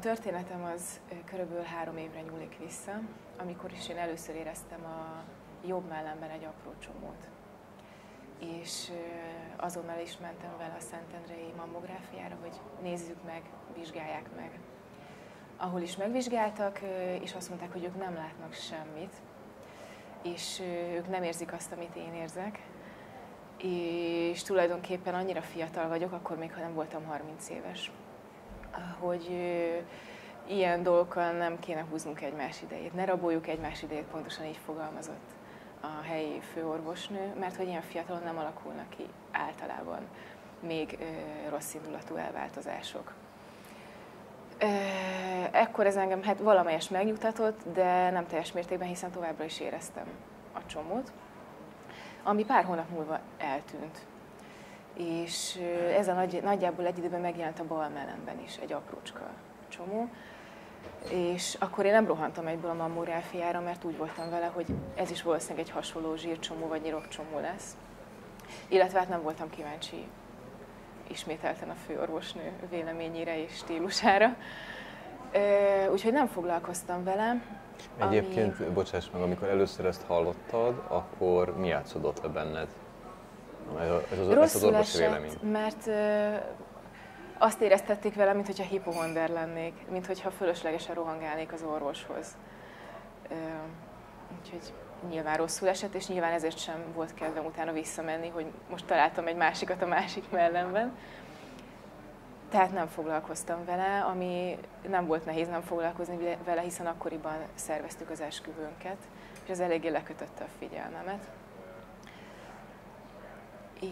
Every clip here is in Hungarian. történetem az körülbelül 3 évre nyúlik vissza, amikor is én először éreztem a jobb mellemben egy apró csomót. És azonnal is mentem vele a szentendrei mammográfiára, hogy nézzük meg, vizsgálják meg. Ahol is megvizsgáltak, és azt mondták, hogy ők nem látnak semmit, és ők nem érzik azt, amit én érzek. És tulajdonképpen annyira fiatal vagyok, akkor még ha nem voltam 30 éves, hogy ilyen dolgokkal nem kéne húznunk egymás idejét, ne raboljuk egymás idejét, pontosan így fogalmazott a helyi főorvosnő, mert hogy ilyen fiatalon nem alakulnak ki általában még rossz indulatú elváltozások. Ekkor ez engem hát valamelyes megnyugtatott, de nem teljes mértékben, hiszen továbbra is éreztem a csomót, ami pár hónap múlva eltűnt. És ez a nagyjából egy időben megjelent a bal mellemben is egy aprócska csomó. És akkor én nem rohantam egyből a mammográfiára, mert úgy voltam vele, hogy ez is valószínűleg egy hasonló zsírcsomó vagy nyirokcsomó lesz. Illetve hát nem voltam kíváncsi ismételten a főorvosnő véleményére és stílusára. Úgyhogy nem foglalkoztam vele. Egyébként, bocsáss meg, amikor először ezt hallottad, akkor mi játszódott le benned? Ez az orvosi vélemény. Mert azt éreztették velem, mintha hipohonder lennék, mintha fölöslegesen rohangálnék az orvoshoz. Úgyhogy nyilván rosszul esett, és nyilván ezért sem volt kedvem utána visszamenni, hogy most találtam egy másikat a másik mellemben. Tehát nem foglalkoztam vele, ami nem volt nehéz nem foglalkozni vele, hiszen akkoriban szerveztük az esküvőnket, és ez eléggé lekötötte a figyelmemet.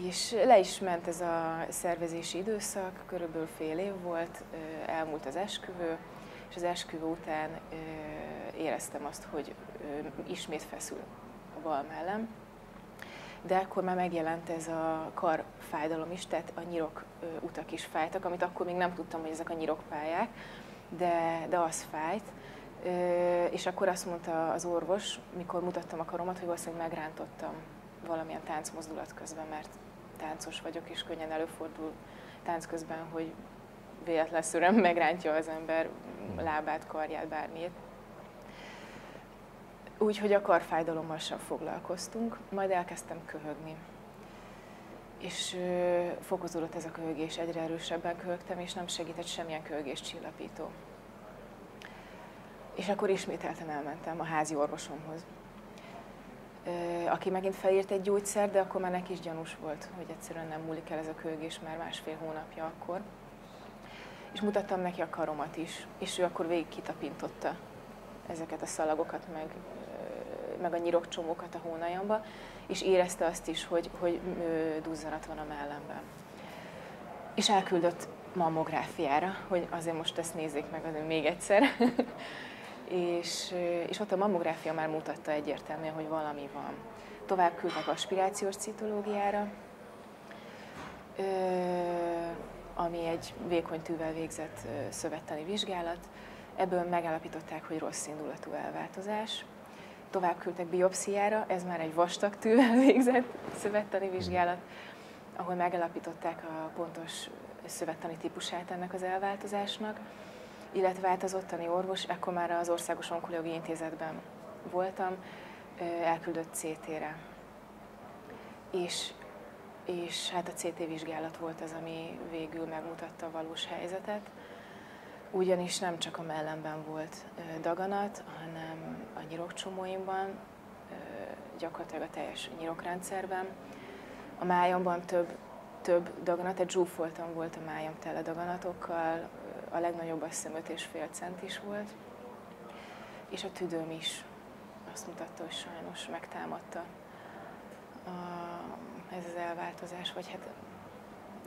És le is ment ez a szervezési időszak, körülbelül fél év volt, elmúlt az esküvő, és az esküvő után éreztem azt, hogy ismét feszül a bal mellem. De akkor már megjelent ez a karfájdalom is, tehát a nyirok utak is fájtak, amit akkor még nem tudtam, hogy ezek a nyirokpályák, de az fájt. És akkor azt mondta az orvos, mikor mutattam a karomat, hogy valószínűleg megrántottam valamilyen táncmozdulat közben, mert táncos vagyok, és könnyen előfordul tánc közben, hogy véletlenszerűen megrántja az ember lábát, karját, bármilyet. Úgyhogy a karfájdalommal sem foglalkoztunk, majd elkezdtem köhögni. És fokozódott ez a köhögés, egyre erősebben köhögtem, és nem segített semmilyen köhögéscsillapító. És akkor ismételten elmentem a házi orvosomhoz, aki megint felírt egy gyógyszert, de akkor már neki is gyanús volt, hogy egyszerűen nem múlik el ez a köhögés, már másfél hónapja akkor. És mutattam neki a karomat is, és ő akkor végig kitapintotta ezeket a szalagokat, meg a nyirokcsomókat a hónaljamba, és érezte azt is, hogy duzzanat van a mellemben. És elküldött mammográfiára, hogy azért most ezt nézzék meg azért még egyszer. és ott a mammográfia már mutatta egyértelműen, hogy valami van. Tovább küldtek aspirációs citológiára, ami egy vékony tűvel végzett szövettani vizsgálat. Ebből megállapították, hogy rossz indulatú elváltozás. Tovább küldtek biopsziára, ez már egy vastag tűvel végzett szövettani vizsgálat, ahol megállapították a pontos szövettani típusát ennek az elváltozásnak, illetve hát az ottani orvos, akkor már az Országos Onkológiai Intézetben voltam, elküldött CT-re. És hát a CT vizsgálat volt az, ami végül megmutatta a valós helyzetet. Ugyanis nem csak a mellemben volt daganat, hanem a nyirokcsomóimban, gyakorlatilag a teljes nyirokrendszerben. A májamban több daganat, egy zsúfoltan volt a májam tele daganatokkal, a legnagyobb azt hiszem 5,5 cm is volt, és a tüdőm is azt mutatta, hogy sajnos megtámadta ez az elváltozás, vagy hát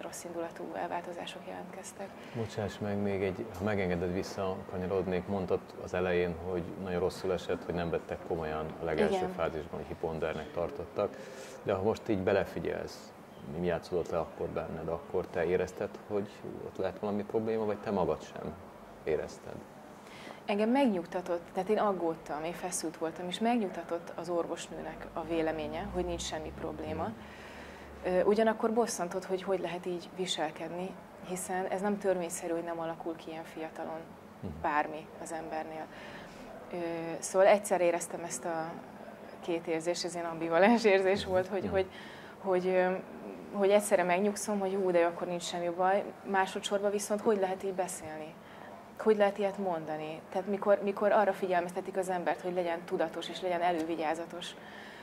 rossz indulatú elváltozások jelentkeztek. Bocsáss meg, még ha megengeded, visszakanyarodnék, mondtad az elején, hogy nagyon rosszul esett, hogy nem vettek komolyan a legelső fázisban, hogy hipohondernek tartottak, de ha most így belefigyelsz, mi játszódott le akkor benned, akkor te érezted, hogy ott lehet valami probléma, vagy te magad sem érezted? Engem megnyugtatott, tehát én aggódtam, én feszült voltam, és megnyugtatott az orvosnőnek a véleménye, hogy nincs semmi probléma. Ugyanakkor bosszantott, hogy lehet így viselkedni, hiszen ez nem törvényszerű, hogy nem alakul ki ilyen fiatalon bármi az embernél. Szóval egyszer éreztem ezt a két érzést, ez ilyen ambivalens érzés volt, hogy egyszerre megnyugszom, hogy hú, de akkor nincs semmi baj, másodszorban viszont hogy lehet így beszélni? Hogy lehet ilyet mondani? Tehát mikor arra figyelmeztetik az embert, hogy legyen tudatos és legyen elővigyázatos,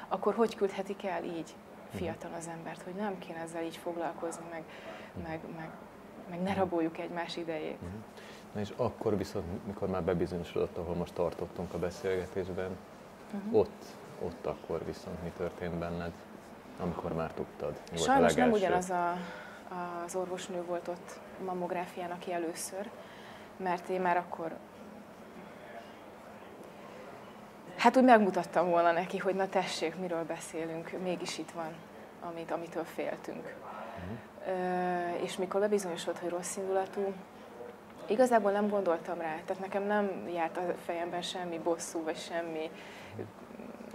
akkor hogy küldhetik el így fiatal az embert, hogy nem kéne ezzel így foglalkozni, meg ne raboljuk egymás idejét. Na és akkor viszont, mikor már bebizonyosodott, ahol most tartottunk a beszélgetésben, ott akkor viszont mi történt benned, amikor már tudtad? Mi volt sajnos a legelső? Nem ugyanaz az orvosnő volt ott a mammográfián, aki először, mert én már akkor... Hát úgy megmutattam volna neki, hogy na tessék, miről beszélünk, mégis itt van, amitől féltünk. És mikor bebizonyosodott, hogy rossz indulatú, igazából nem gondoltam rá, tehát nekem nem járt a fejemben semmi bosszú, vagy semmi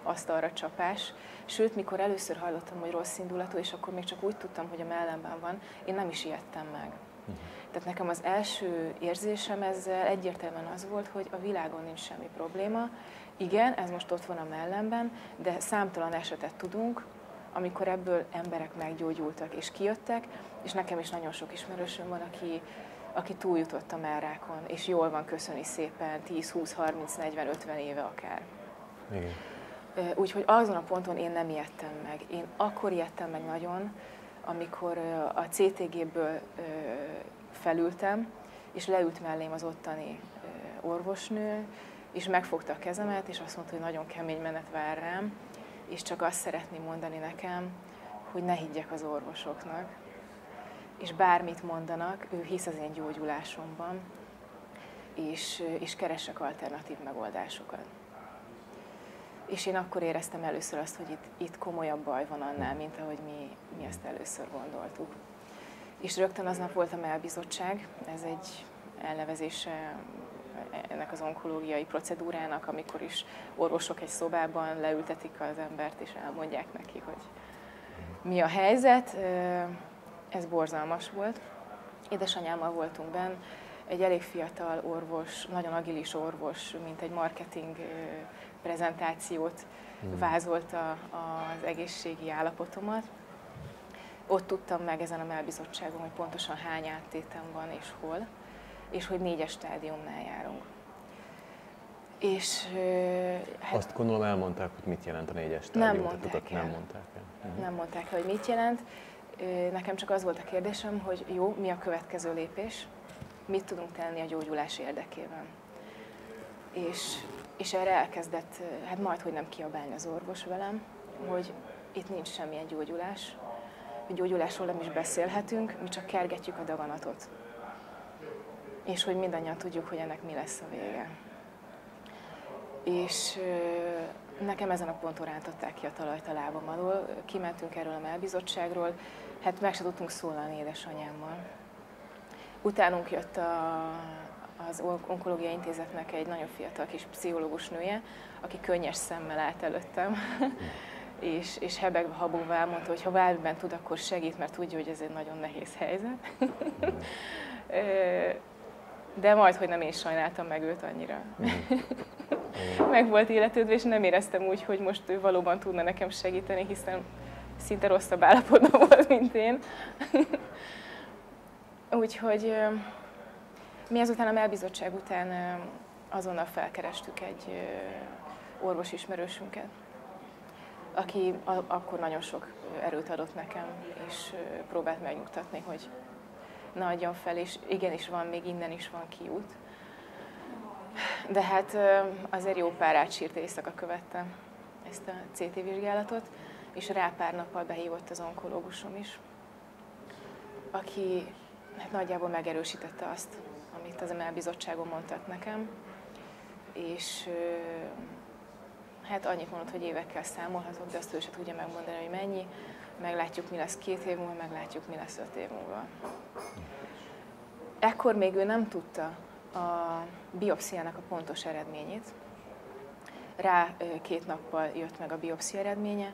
asztalra csapás. Sőt, mikor először hallottam, hogy rossz indulatú, és akkor még csak úgy tudtam, hogy a mellemben van, én nem is ijedtem meg. Tehát nekem az első érzésem ezzel egyértelműen az volt, hogy a világon nincs semmi probléma. Igen, ez most ott van a mellemben, de számtalan esetet tudunk, amikor ebből emberek meggyógyultak és kijöttek, és nekem is nagyon sok ismerősöm van, aki túljutott a mellrákon, és jól van, köszöni szépen, 10, 20, 30, 40, 50 éve akár. Igen. Úgyhogy azon a ponton én nem ijedtem meg. Én akkor ijedtem meg nagyon, amikor a CTG-ből felültem, és leült mellém az ottani orvosnő, és megfogta a kezemet, és azt mondta, hogy nagyon kemény menet vár rám, és csak azt szeretné mondani nekem, hogy ne higgyek az orvosoknak, és bármit mondanak, ő hisz az én gyógyulásomban, és keresek alternatív megoldásokat. És én akkor éreztem először azt, hogy itt komolyabb baj van annál, mint ahogy mi ezt először gondoltuk. És rögtön aznap voltam elbizottság, ez egy elnevezése ennek az onkológiai procedúrának, amikor is orvosok egy szobában leültetik az embert, és elmondják neki, hogy mi a helyzet. Ez borzalmas volt. Édesanyámmal voltunk benn, egy elég fiatal orvos, nagyon agilis orvos, mint egy marketing prezentációt vázolt az egészségi állapotomat. Ott tudtam meg ezen a melbizottságon, hogy pontosan hány áttétem van és hol, és hogy 4-es stádiumnál járunk. És, hát azt gondolom elmondták, hogy mit jelent a 4-es stádium, nem mondták el. Nem mondták el, hogy mit jelent. Nekem csak az volt a kérdésem, hogy jó, mi a következő lépés, mit tudunk tenni a gyógyulás érdekében. És erre elkezdett, hát majdhogy nem kiabálni az orvos velem, hogy itt nincs semmilyen gyógyulás, hogy gyógyulásról nem is beszélhetünk, mi csak kergetjük a daganatot. És hogy mindannyian tudjuk, hogy ennek mi lesz a vége. És nekem ezen a ponton rántották ki a talajt a lábam alól, kimentünk erről a melbizottságról, hát meg se tudtunk szólalni édesanyámmal. Utánunk jött az Onkológiai Intézetnek egy nagyon fiatal kis pszichológus nője, aki könnyes szemmel állt előttem, és hebegve, habogva elmondta, hogy ha bármiben tud, akkor segít, mert tudja, hogy ez egy nagyon nehéz helyzet. De majd, hogy nem én sajnáltam meg őt annyira. Meg volt illetődve, és nem éreztem úgy, hogy most ő valóban tudna nekem segíteni, hiszen szinte rosszabb állapotban volt, mint én. Úgyhogy mi ezután a melbizottság után azonnal felkerestük egy orvos ismerősünket, aki akkor nagyon sok erőt adott nekem, és próbált megnyugtatni, hogy ne adjam fel, és igenis van, még innen is van kiút. De hát azért jó pár átsírt éjszaka követte ezt a CT vizsgálatot, és rá pár nappal behívott az onkológusom is, aki hát nagyjából megerősítette azt, amit az emelbizottságon mondtak nekem, és hát annyit mondott, hogy évekkel számolhatok, de azt ő se tudja megmondani, hogy mennyi, meglátjuk, mi lesz 2 év múlva, meglátjuk, mi lesz 5 év múlva. Ekkor még ő nem tudta a biopsziának a pontos eredményét. Rá 2 nappal jött meg a biopszia eredménye,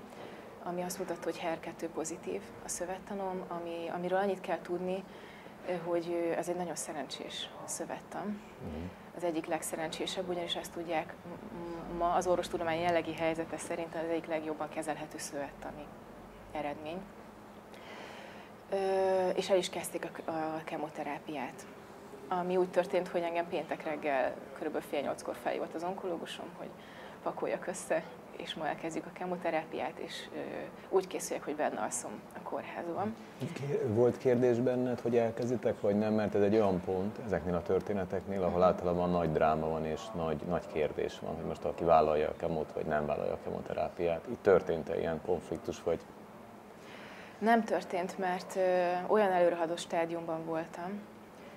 ami azt mutatta, hogy HER2 pozitív a szövettanom, amiről annyit kell tudni, hogy ez egy nagyon szerencsés szövettan. az egyik legszerencsésebb, ugyanis ezt tudják ma az orvostudomány jellegi helyzete szerint az egyik legjobban kezelhető szövettani eredmény. És el is kezdték a kemoterápiát. Ami úgy történt, hogy engem péntek reggel kb. fél nyolckor felhívott az onkológusom, hogy pakoljak össze, és ma elkezdjük a kemoterápiát, és úgy készüljek, hogy benne alszom a kórházban. Volt kérdés benned, hogy elkezditek, vagy nem? Mert ez egy olyan pont ezeknél a történeteknél, ahol általában nagy dráma van, és nagy kérdés van, hogy most aki vállalja a kemót, vagy nem vállalja a kemoterápiát. Itt történt-e ilyen konfliktus, vagy? Nem történt, mert olyan előrehaladó stádiumban voltam,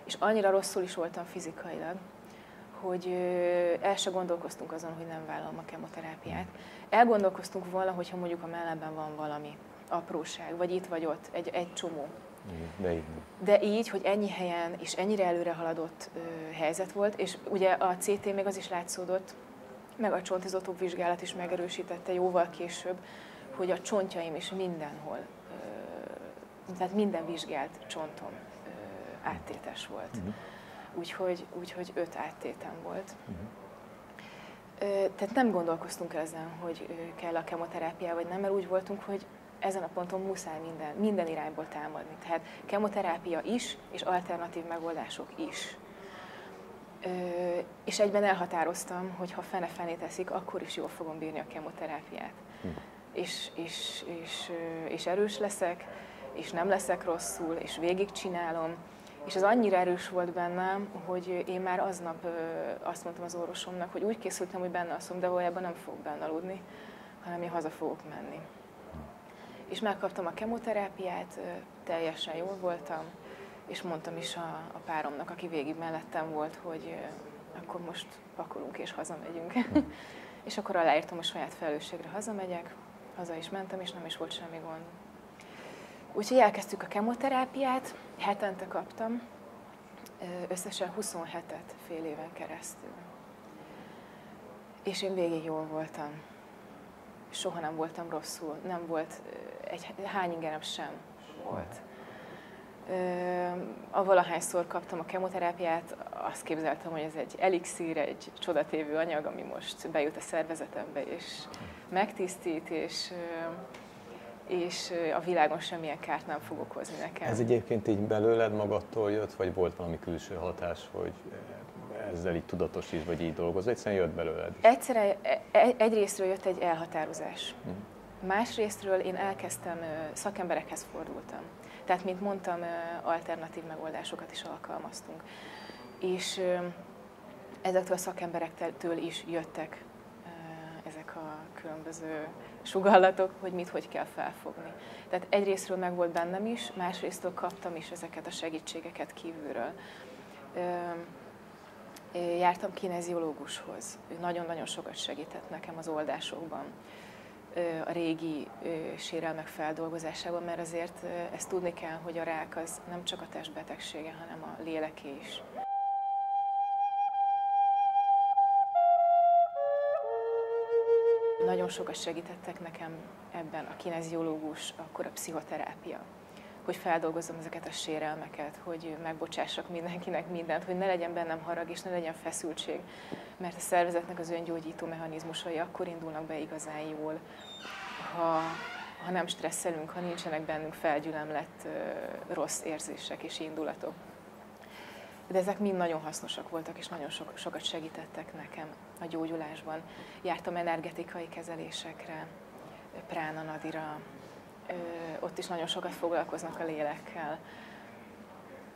és annyira rosszul is voltam fizikailag, hogy el se gondolkoztunk azon, hogy nem vállalom a kemoterápiát. Elgondolkoztunk volna, hogyha mondjuk a mellemben van valami apróság, vagy itt vagy ott, egy csomó. De így, hogy ennyi helyen és ennyire előre haladott helyzet volt, és ugye a CT még az is látszódott, meg a csontizotóp vizsgálat is megerősítette jóval később, hogy a csontjaim is mindenhol, tehát minden vizsgált csontom áttétes volt. Úgyhogy 5 áttétem volt. Tehát nem gondolkoztunk ezen, hogy kell a kemoterápia, vagy nem, mert úgy voltunk, hogy ezen a ponton muszáj minden irányból támadni. Tehát kemoterápia is, és alternatív megoldások is. És egyben elhatároztam, hogy ha fene-fené teszik, akkor is jól fogom bírni a kemoterápiát. És erős leszek, és nem leszek rosszul, és végigcsinálom. És ez annyira erős volt bennem, hogy én már aznap azt mondtam az orvosomnak, hogy úgy készültem, hogy benne alszom, de valójában nem fogok benne aludni, hanem én haza fogok menni. És megkaptam a kemoterápiát, teljesen jól voltam, és mondtam is a páromnak, aki végig mellettem volt, hogy akkor most pakolunk és hazamegyünk. És akkor aláírtam a saját felelősségre, hazamegyek, haza is mentem, és nem is volt semmi gond. Úgyhogy elkezdtük a kemoterápiát, hetente kaptam, összesen 27-et fél éven keresztül. És én végig jól voltam. Soha nem voltam rosszul, nem volt, hány ingerem sem volt. Valahányszor kaptam a kemoterápiát, azt képzeltem, hogy ez egy elixír, egy csodatévő anyag, ami most bejut a szervezetembe, és megtisztít, és a világon semmilyen kárt nem fog okozni nekem. Ez egyébként így belőled magadtól jött, vagy volt valami külső hatás, hogy ezzel így tudatos is, vagy így dolgozol? Egyszerűen jött belőled? Egyszerűen egyrésztről jött egy elhatározás. Másrésztről én elkezdtem, szakemberekhez fordultam. Tehát, mint mondtam, alternatív megoldásokat is alkalmaztunk. És ezektől a szakemberektől is jöttek ezek a különböző sugallatok, hogy mit, hogy kell felfogni. Tehát egyrésztről meg volt bennem is, másrésztől kaptam is ezeket a segítségeket kívülről. Jártam kineziológushoz, ő nagyon-nagyon sokat segített nekem az oldásokban, a régi sérelmek feldolgozásában, mert azért ezt tudni kell, hogy a rák az nem csak a test betegsége, hanem a léleké is. Nagyon sokat segítettek nekem ebben a kineziológus, akkor a pszichoterápia, hogy feldolgozzam ezeket a sérelmeket, hogy megbocsássak mindenkinek mindent, hogy ne legyen bennem harag és ne legyen feszültség, mert a szervezetnek az öngyógyító mechanizmusai akkor indulnak be igazán jól, ha nem stresszelünk, ha nincsenek bennünk felgyülemlett rossz érzések és indulatok. De ezek mind nagyon hasznosak voltak, és nagyon sokat segítettek nekem a gyógyulásban. Jártam energetikai kezelésekre, prána-nadira, ott is nagyon sokat foglalkoznak a lélekkel.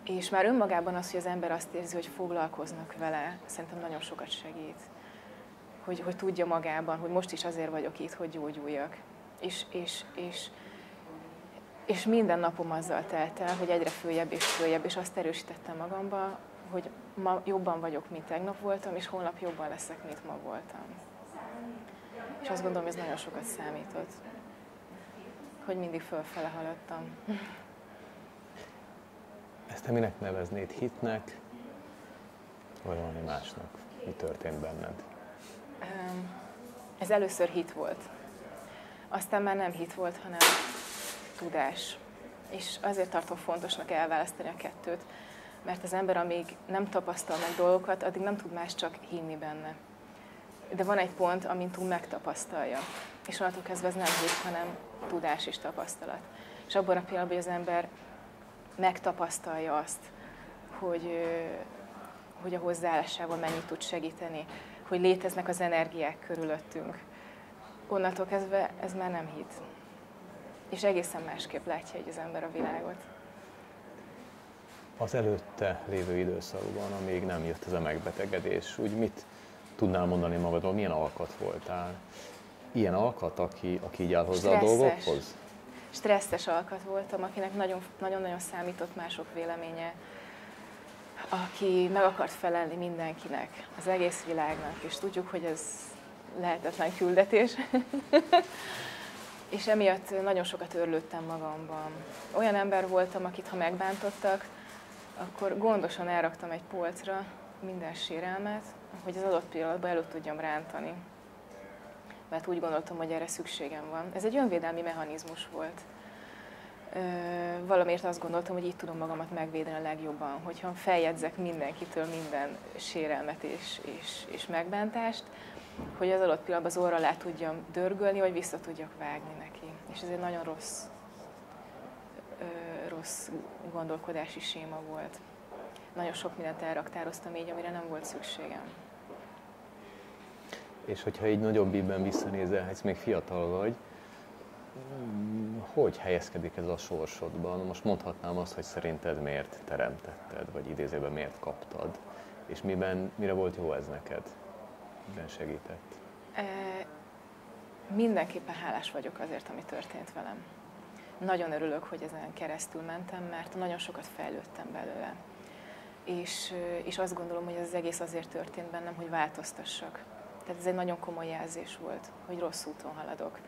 És már önmagában az, hogy az ember azt érzi, hogy foglalkoznak vele, szerintem nagyon sokat segít. Hogy tudja magában, hogy most is azért vagyok itt, hogy gyógyuljak. És minden napom azzal telt el, hogy egyre följebb, és azt erősítettem magamba, hogy ma jobban vagyok, mint tegnap voltam, és holnap jobban leszek, mint ma voltam. És azt gondolom, ez nagyon sokat számított, hogy mindig fölfele haladtam. Ezt te minek neveznéd? Hitnek, vagy valami másnak? Mi történt benned? Ez először hit volt. Aztán már nem hit volt, hanem tudás. És azért tartom fontosnak elválasztani a kettőt, mert az ember, amíg nem tapasztal meg dolgokat, addig nem tud más csak hinni benne. De van egy pont, amint túl megtapasztalja, és onnantól kezdve ez nem hit, hanem tudás és tapasztalat. És abban a pillanatban, hogy az ember megtapasztalja azt, hogy a hozzáállásával mennyit tud segíteni, hogy léteznek az energiák körülöttünk, onnantól kezdve ez már nem hit. És egészen másképp látja így az ember a világot. Az előtte lévő időszakban, amíg nem jött ez a megbetegedés, úgy mit tudnál mondani magadról, milyen alkat voltál? Ilyen alkat, aki így áll hozzá a dolgokhoz? Stresszes alkat voltam, akinek nagyon-nagyon számított mások véleménye, aki meg akart felelni mindenkinek, az egész világnak, és tudjuk, hogy ez lehetetlen küldetés. És emiatt nagyon sokat örlődtem magamban. Olyan ember voltam, akit ha megbántottak, akkor gondosan elraktam egy polcra minden sérelmet, hogy az adott pillanatban elő tudjam rántani. Mert úgy gondoltam, hogy erre szükségem van. Ez egy önvédelmi mechanizmus volt. Valamiért azt gondoltam, hogy így tudom magamat megvédeni a legjobban, hogyha feljegyzek mindenkitől minden sérelmet és megbántást, hogy az adott pillanatban az orra alá tudjam dörgölni, vagy vissza tudjak vágni neki. És ez egy nagyon rossz gondolkodási séma volt. Nagyon sok mindent elraktároztam így, amire nem volt szükségem. És hogyha így nagyobb íbben visszanézel, ez még fiatal vagy, hogy helyezkedik ez a sorsodban? Most mondhatnám azt, hogy szerinted miért teremtetted, vagy idézőben miért kaptad, és mire volt jó ez neked? Miben segített? Mindenképpen hálás vagyok azért, ami történt velem. Nagyon örülök, hogy ezen keresztül mentem, mert nagyon sokat fejlődtem belőle. És azt gondolom, hogy ez az egész azért történt bennem, hogy változtassak. Tehát ez egy nagyon komoly jelzés volt, hogy rossz úton haladok,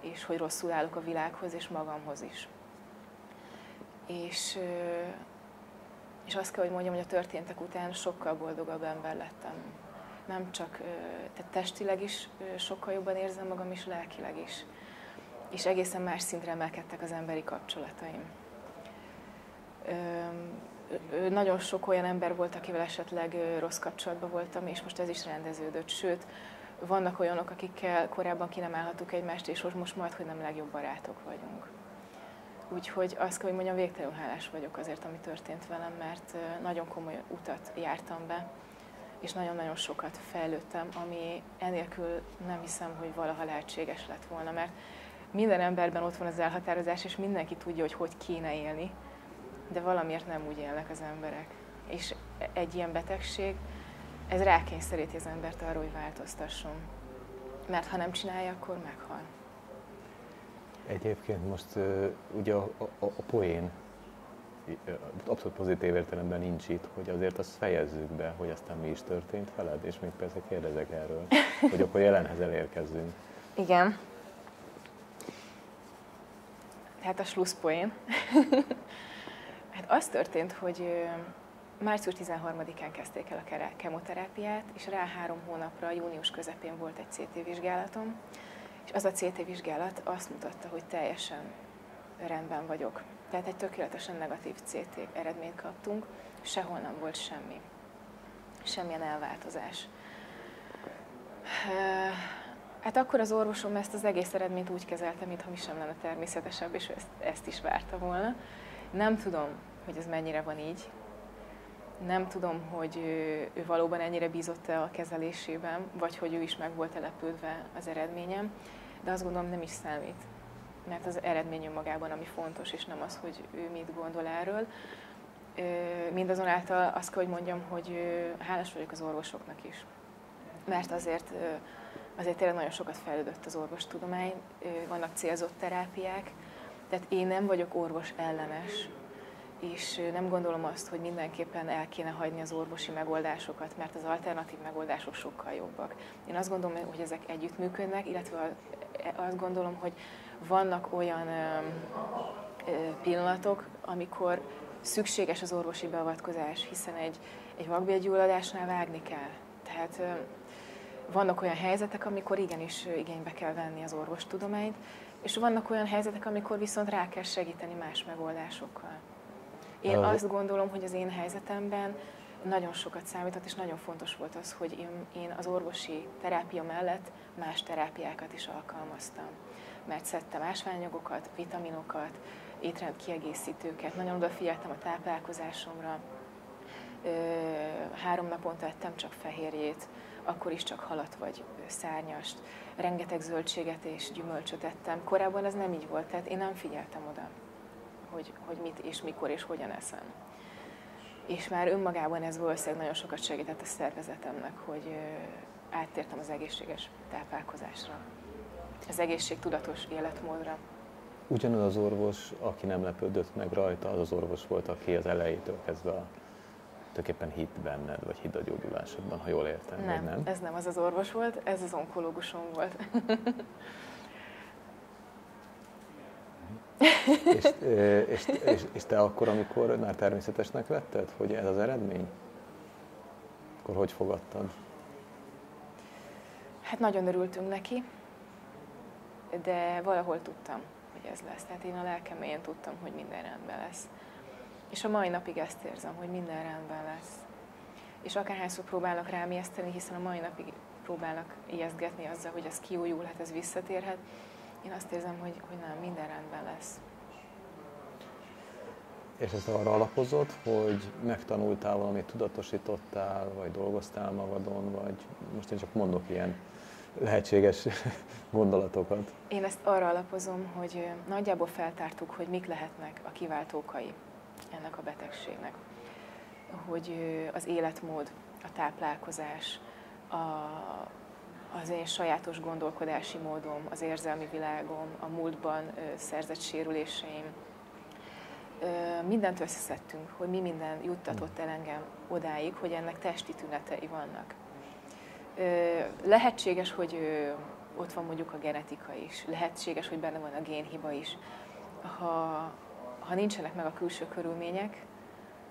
és hogy rosszul állok a világhoz és magamhoz is. És azt kell, hogy mondjam, hogy a történtek után sokkal boldogabb ember lettem. Nem csak tehát testileg is sokkal jobban érzem magam, és lelkileg is. És egészen más szintre emelkedtek az emberi kapcsolataim. Nagyon sok olyan ember volt, akivel esetleg rossz kapcsolatban voltam, és most ez is rendeződött. Sőt, vannak olyanok, akikkel korábban ki nem állhattuk egymást, és most majd, hogy nem legjobb barátok vagyunk. Úgyhogy azt kell, hogy mondjam, végtelenül hálás vagyok azért, ami történt velem, mert nagyon komoly utat jártam be, és nagyon-nagyon sokat fejlődtem, ami enélkül nem hiszem, hogy valaha lehetséges lett volna, mert minden emberben ott van az elhatározás, és mindenki tudja, hogy hogy kéne élni, de valamiért nem úgy élnek az emberek. És egy ilyen betegség, ez rákényszeríti az embert arra, hogy változtasson. Mert ha nem csinálja, akkor meghal. Egyébként most ugye a poén abszolút pozitív értelemben nincs itt, hogy azért azt fejezzük be, hogy aztán mi is történt veled, és még persze kérdezek erről, hogy akkor jelenhez elérkezzünk. Igen. Hát a slusszpoén. Hát az történt, hogy március 13-án kezdték el a kemoterápiát, és rá 3 hónapra, június közepén volt egy CT-vizsgálatom, és az a CT-vizsgálat azt mutatta, hogy teljesen rendben vagyok. Tehát egy tökéletesen negatív CT eredményt kaptunk, sehol nem volt semmi, semmilyen elváltozás. Hát akkor az orvosom ezt az egész eredményt úgy kezelte, mintha mi sem lenne természetesebb, és ezt is várta volna. Nem tudom, hogy ez mennyire van így. Nem tudom, hogy ő valóban ennyire bízott-e a kezelésében, vagy hogy ő is meg volt lepődve az eredményem, de azt gondolom, nem is számít. Mert az eredmény önmagában, ami fontos, és nem az, hogy ő mit gondol erről. Mindazonáltal azt kell, hogy mondjam, hogy hálás vagyok az orvosoknak is. Mert azért tényleg nagyon sokat fejlődött az orvostudomány, vannak célzott terápiák, tehát én nem vagyok orvos ellenes, és nem gondolom azt, hogy mindenképpen el kéne hagyni az orvosi megoldásokat, mert az alternatív megoldások sokkal jobbak. Én azt gondolom, hogy ezek együttműködnek, illetve azt gondolom, hogy vannak olyan pillanatok, amikor szükséges az orvosi beavatkozás, hiszen egy vakbélgyulladásnál vágni kell. Tehát vannak olyan helyzetek, amikor igenis igénybe kell venni az orvostudományt, és vannak olyan helyzetek, amikor viszont rá kell segíteni más megoldásokkal. Én azt gondolom, hogy az én helyzetemben nagyon sokat számított, és nagyon fontos volt az, hogy én az orvosi terápia mellett más terápiákat is alkalmaztam. Mert szedtem ásványanyagokat, vitaminokat, étrendkiegészítőket, nagyon odafigyeltem a táplálkozásomra, 3 naponta ettem csak fehérjét, akkor is csak halat vagy szárnyast, rengeteg zöldséget és gyümölcsöt ettem. Korábban ez nem így volt, tehát én nem figyeltem oda, hogy mit és mikor és hogyan eszem. És már önmagában ez valószínűleg nagyon sokat segített a szervezetemnek, hogy áttértem az egészséges táplálkozásra, az egészségtudatos életmódra. Ugyanaz az orvos, aki nem lepődött meg rajta, az az orvos volt, aki az elejétől kezdve tulajdonképpen hitt benned, vagy hitt a gyógyulásodban, ha jól értem, nem, vagy nem? Ez nem az az orvos volt, ez az onkológusom volt. és te akkor, amikor már természetesnek vetted, hogy ez az eredmény? Akkor hogy fogadtad? Hát nagyon örültünk neki, de valahol tudtam, hogy ez lesz. Tehát én a lelkem mélyén tudtam, hogy minden rendben lesz. És a mai napig ezt érzem, hogy minden rendben lesz. És akárhányszor próbálnak rám ijeszteni, hiszen a mai napig próbálnak ijesztgetni azzal, hogy ez kiújulhat, ez visszatérhet. Én azt érzem, hogy nem, minden rendben lesz. És ezt arra alapozott, hogy megtanultál valamit, tudatosítottál, vagy dolgoztál magadon, vagy most én csak mondok ilyen lehetséges gondolatokat. Én ezt arra alapozom, hogy nagyjából feltártuk, hogy mik lehetnek a kiváltókai ennek a betegségnek. Hogy az életmód, a táplálkozás, az én sajátos gondolkodási módom, az érzelmi világom, a múltban szerzett sérüléseim. Mindent összeszedtünk, hogy mi minden juttatott el engem odáig, hogy ennek testi tünetei vannak. Lehetséges, hogy ott van mondjuk a genetika is, lehetséges, hogy benne van a génhiba is. Ha nincsenek meg a külső körülmények,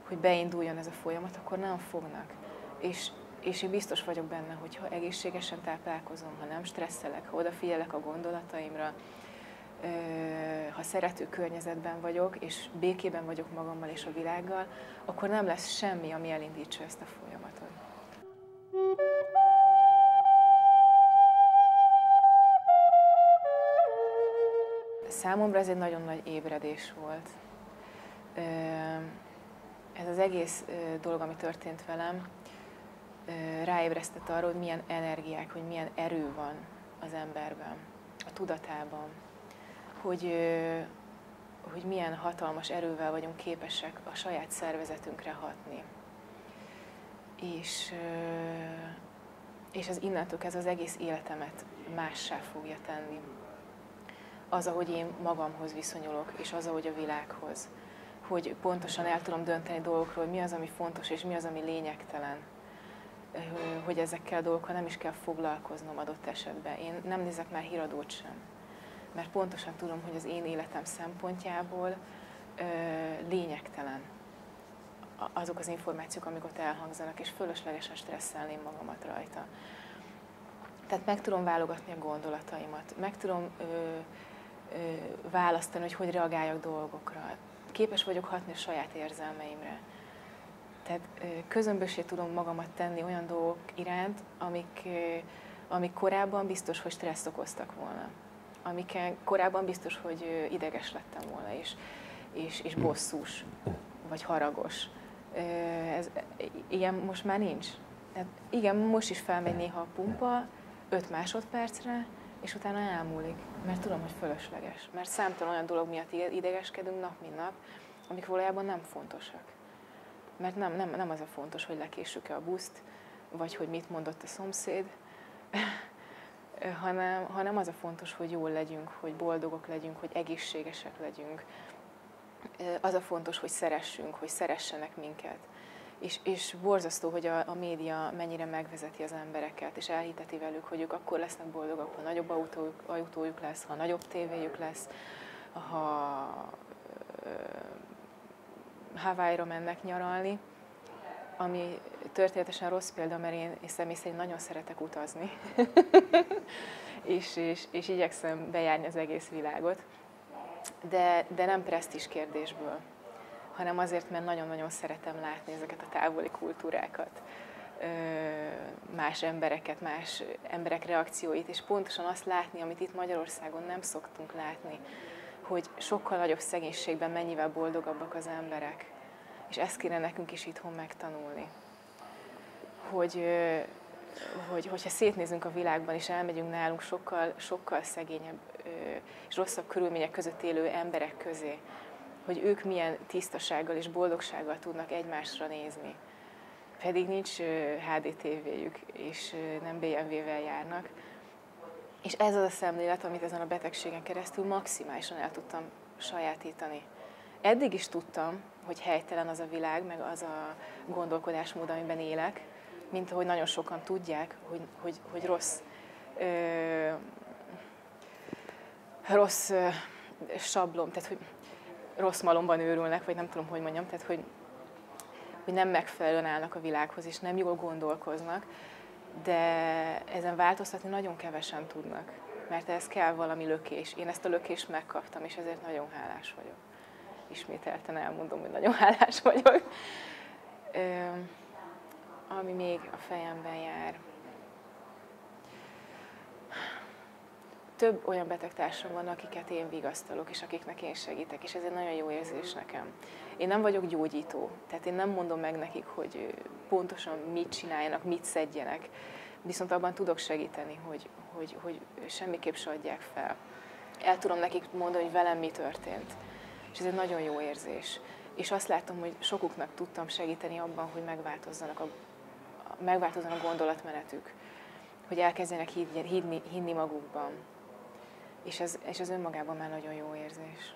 hogy beinduljon ez a folyamat, akkor nem fognak. És én biztos vagyok benne, hogy ha egészségesen táplálkozom, ha nem stresszelek, ha odafigyelek a gondolataimra, ha szerető környezetben vagyok, és békében vagyok magammal és a világgal, akkor nem lesz semmi, ami elindítsa ezt a folyamatot. Számomra ez egy nagyon nagy ébredés volt. Ez az egész dolog, ami történt velem, ráébresztett arra, hogy milyen energiák, hogy milyen erő van az emberben, a tudatában, hogy milyen hatalmas erővel vagyunk képesek a saját szervezetünkre hatni. És az innentől kezdve az egész életemet mássá fogja tenni. Az, ahogy én magamhoz viszonyulok, és az, ahogy a világhoz. Hogy pontosan el tudom dönteni dolgokról, mi az, ami fontos, és mi az, ami lényegtelen. Hogy ezekkel a dolgokkal nem is kell foglalkoznom adott esetben. Én nem nézek már híradót sem. Mert pontosan tudom, hogy az én életem szempontjából lényegtelen azok az információk, amik ott elhangzanak, és fölöslegesen stresszelném magamat rajta. Tehát meg tudom válogatni a gondolataimat, meg tudom választani, hogy reagáljak dolgokra. Képes vagyok hatni a saját érzelmeimre. Tehát közömbössé tudom magamat tenni olyan dolgok iránt, amik korábban biztos, hogy stresszt okoztak volna. Amiken korábban biztos, hogy ideges lettem volna, és bosszús, vagy haragos. Ilyen most már nincs. Hát igen, most is felmegy néha a pumpa 5 másodpercre, és utána elmúlik, mert tudom, hogy fölösleges. Mert számtalan olyan dolog miatt idegeskedünk nap, mint nap, amik valójában nem fontosak. Mert nem az a fontos, hogy lekésük-e a buszt, vagy hogy mit mondott a szomszéd, hanem az a fontos, hogy jól legyünk, hogy boldogok legyünk, hogy egészségesek legyünk. Az a fontos, hogy szeressünk, hogy szeressenek minket. És borzasztó, hogy a média mennyire megvezeti az embereket, és elhiteti velük, hogy ők akkor lesznek boldogok, ha nagyobb autójuk lesz, ha nagyobb tévéjük lesz, ha Hawaii-ra mennek nyaralni, ami történetesen rossz példa, mert én személy szerint nagyon szeretek utazni, és igyekszem bejárni az egész világot, de nem presztízs kérdésből, hanem azért, mert nagyon-nagyon szeretem látni ezeket a távoli kultúrákat, más embereket, más emberek reakcióit, és pontosan azt látni, amit itt Magyarországon nem szoktunk látni, hogy sokkal nagyobb szegénységben mennyivel boldogabbak az emberek. És ezt kéne nekünk is itthon megtanulni. Hogyha szétnézünk a világban, és elmegyünk nálunk sokkal szegényebb és rosszabb körülmények között élő emberek közé, hogy ők milyen tisztasággal és boldogsággal tudnak egymásra nézni. Pedig nincs HDTV-jük, és nem BMW-vel járnak. És ez az a szemlélet, amit ezen a betegségen keresztül maximálisan el tudtam sajátítani. Eddig is tudtam, hogy helytelen az a világ, meg az a gondolkodásmód, amiben élek, mint ahogy nagyon sokan tudják, hogy rossz sablon, tehát hogy rossz malomban őrülnek, vagy nem tudom, hogy mondjam, tehát hogy nem megfelelően állnak a világhoz, és nem jól gondolkoznak, de ezen változtatni nagyon kevesen tudnak, mert ez kell valami lökés. Én ezt a lökést megkaptam, és ezért nagyon hálás vagyok. Ismételten elmondom, hogy nagyon hálás vagyok. Ami még a fejemben jár. Több olyan betegtársam van, akiket én vigasztalok, és akiknek én segítek, és ez egy nagyon jó érzés nekem. Én nem vagyok gyógyító, tehát én nem mondom meg nekik, hogy pontosan mit csináljanak, mit szedjenek, viszont abban tudok segíteni, hogy semmiképp se adják fel. El tudom nekik mondani, hogy velem mi történt, és ez egy nagyon jó érzés. És azt látom, hogy sokuknak tudtam segíteni abban, hogy megváltozzon a gondolatmenetük, hogy elkezdjenek hinni magukban. És ez önmagában már nagyon jó érzés.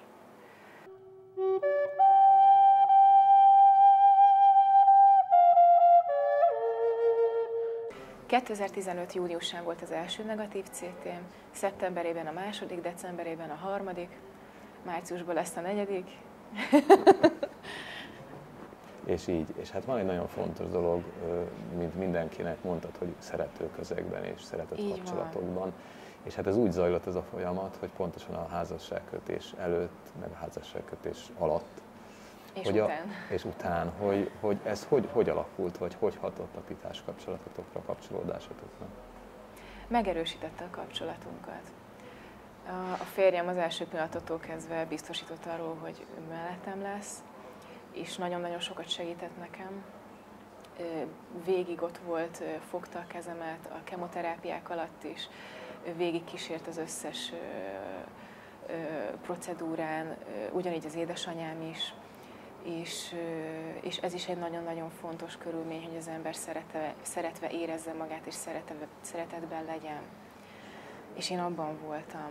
...2015. Júliusán volt az első negatív CT-m, szeptemberében a második, decemberében a harmadik, márciusban lesz a negyedik. És hát van egy nagyon fontos dolog, mint mindenkinek mondtad, hogy szerető közegben és szeretett kapcsolatokban. És hát ez úgy zajlott ez a folyamat, hogy pontosan a házasságkötés előtt, meg a házasságkötés alatt. És után. Hogy ez hogy alakult, vagy hogy hatott a pitás kapcsolatotokra, kapcsolódásotokra? Megerősítette a kapcsolatunkat. A férjem az első pillanattól kezdve biztosított arról, hogy mellettem lesz, és nagyon-nagyon sokat segített nekem. Végig ott volt, fogta a kezemet a kemoterápiák alatt is, végig kísért az összes procedúrán, ugyanígy az édesanyám is, és ez is egy nagyon-nagyon fontos körülmény, hogy az ember szeretve érezze magát, és szeretetben legyen. És én abban voltam,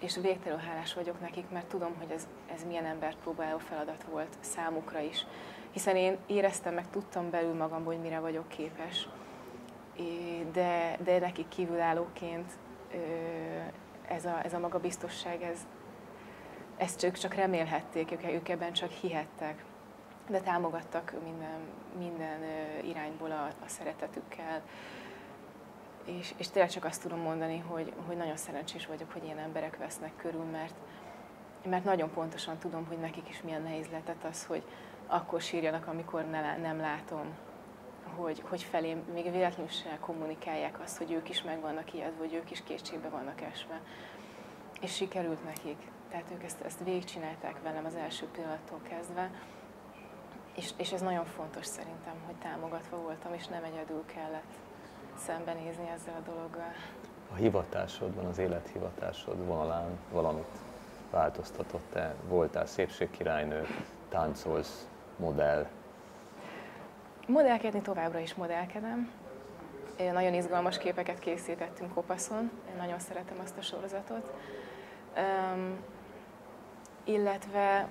és végtelenül hálás vagyok nekik, mert tudom, hogy ez milyen embert próbáló feladat volt számukra is. Hiszen én éreztem, meg tudtam belül magamból, hogy mire vagyok képes, de nekik kívülállóként ez a magabiztosság, ezt ők csak remélhették, ők ebben csak hihettek, de támogattak minden irányból a szeretetükkel. És tényleg csak azt tudom mondani, hogy nagyon szerencsés vagyok, hogy ilyen emberek vesznek körül, mert nagyon pontosan tudom, hogy nekik is milyen nehéz lehetett az, hogy akkor sírjanak, amikor nem látom, hogy felém még véletlenül sem kommunikálják azt, hogy ők is meg vannak ijedve, vagy ők is kétségbe vannak esve. És sikerült nekik. Tehát ők ezt végigcsinálták velem az első pillanattól kezdve, és ez nagyon fontos szerintem, hogy támogatva voltam, és nem egyedül kellett szembenézni ezzel a dologgal. A hivatásodban, az élethivatásod vonalán valamit változtatott-e? Voltál szépségkirálynő, táncolsz, modell? Modellkedni továbbra is modellkedem. Nagyon izgalmas képeket készítettünk kopaszon. Én nagyon szeretem azt a sorozatot. Illetve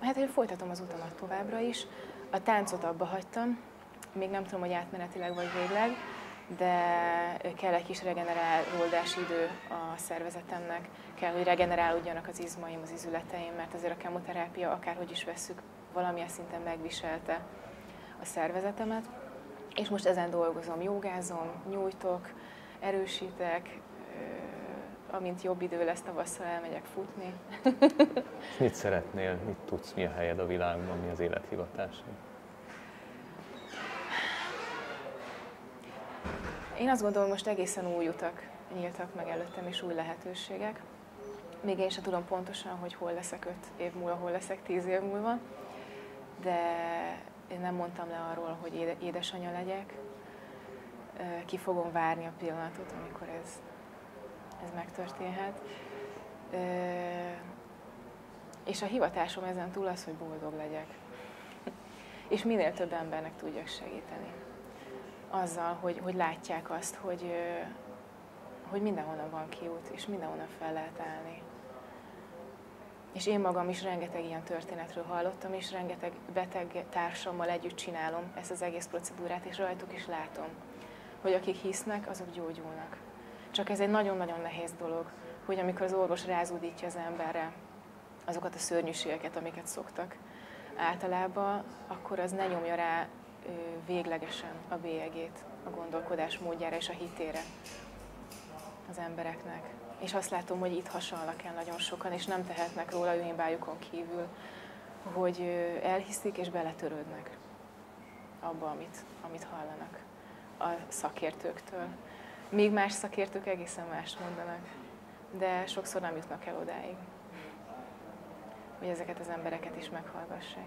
hát én folytatom az utamat továbbra is. A táncot abba hagytam. Még nem tudom, hogy átmenetileg vagy végleg, de kell egy kis regenerálódási idő a szervezetemnek, kell, hogy regenerálódjanak az izmaim, az izületeim, mert azért a kemoterápia, akárhogy is vesszük, valamilyen szinten megviselte a szervezetemet. És most ezen dolgozom, jogázom, nyújtok, erősítek, amint jobb idő lesz, tavasszal elmegyek futni. Mit szeretnél, mit tudsz, mi a helyed a világban, mi az élethivatásod? Én azt gondolom, most egészen új utak nyíltak meg előttem, és új lehetőségek. Még én sem tudom pontosan, hogy hol leszek 5 év múlva, hol leszek 10 év múlva, de én nem mondtam le arról, hogy édesanyja legyek. Ki fogom várni a pillanatot, amikor ez megtörténhet. És a hivatásom ezen túl az, hogy boldog legyek. És minél több embernek tudjak segíteni. Azzal, hogy látják azt, hogy mindenhonnan van kiút, és mindenhonnan fel lehet állni. És én magam is rengeteg ilyen történetről hallottam, és rengeteg beteg társammal együtt csinálom ezt az egész procedúrát, és rajtuk is látom, hogy akik hisznek, azok gyógyulnak. Csak ez egy nagyon-nagyon nehéz dolog, hogy amikor az orvos rázúdítja az emberre azokat a szörnyűségeket, amiket szoktak általában, akkor az ne nyomja rá véglegesen a bélyegét a gondolkodás módjára és a hitére az embereknek. És azt látom, hogy itt hasonlak el nagyon sokan, és nem tehetnek róla önhibájukon kívül, hogy elhiszik és beletörődnek abba, amit hallanak a szakértőktől. Még más szakértők egészen mást mondanak, de sokszor nem jutnak el odáig, hogy ezeket az embereket is meghallgassák.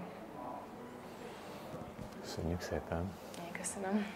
Köszönjük szépen! Én köszönöm!